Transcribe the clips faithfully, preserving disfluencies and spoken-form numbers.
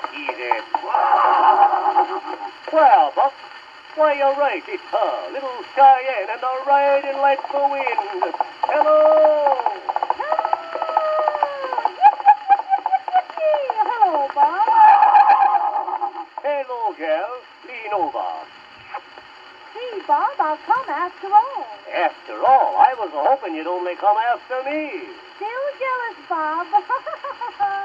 off easy. Well, Buck, why you're right, it's her, little Cheyenne, and they're riding like the wind. Hello! Hello, Bob. Hello, girl. Lean over. See, Bob, I'll come after all. After all? I was hoping you'd only come after me. Still jealous, Bob.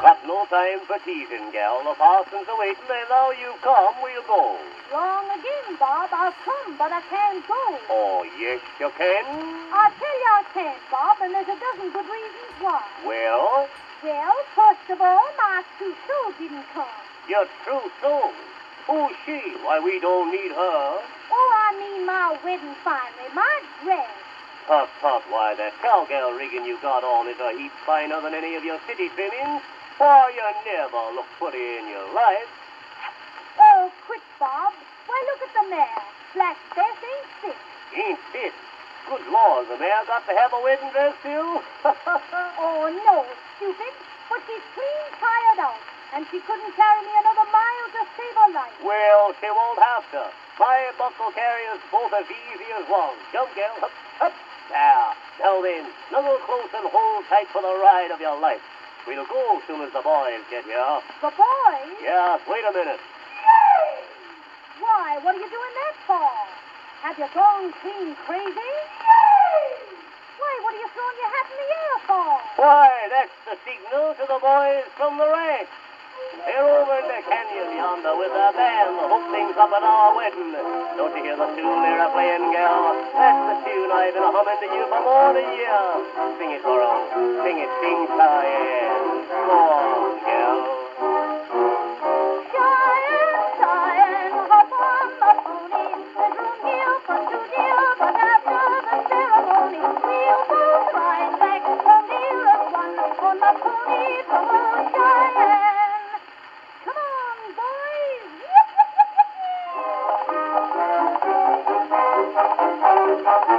Got no time for teasing, gal. The parsons are waiting, and now you come, we'll go. Wrong again, Bob. I'll come, but I can't go. Oh, yes, you can. I'll tell you I can't, Bob, and there's a dozen good reasons why. Well? Well, first of all, my true soul didn't come. Your true soul? Who's she? Why, we don't need her. Oh, I mean my wedding finery, my dress. Tut, tut, why, that cowgirl rigging you got on is a heap finer than any of your city trimmings. Why, you never look pretty in your life. Oh, quit, Bob. Why, look at the mare. Black Bess ain't fit. Ain't fit? Good Lord, the mare got to have a wedding dress, too? Oh, no, stupid. But she's clean tired out, and she couldn't carry me another mile to save her life. Well, she won't have to. My buckle carriers both as easy as one. Jump, girl. Hup, hup. There. Now then, snuggle close and hold tight for the ride of your life. We'll go as soon as the boys get here. The boys? Yes, wait a minute. Yay! Why, what are you doing that for? Have you gone clean crazy? Yay! Why, what are you throwing your hat in the air for? Why, that's the signal to the boys from the ranch. They're over in the canyon yonder with their band, the hook things up at our wedding. Don't you hear the tune they're a playing, gal? That's the tune I've been humming to you for more than a year. Sing it for us. Sing it, sing, Cheyenne. Go on, gal. Cheyenne, Cheyenne, hop on the pony. There's room here for two dear, but after the ceremony, we'll both ride back the nearest one on my pony from old Cheyenne. Thank you.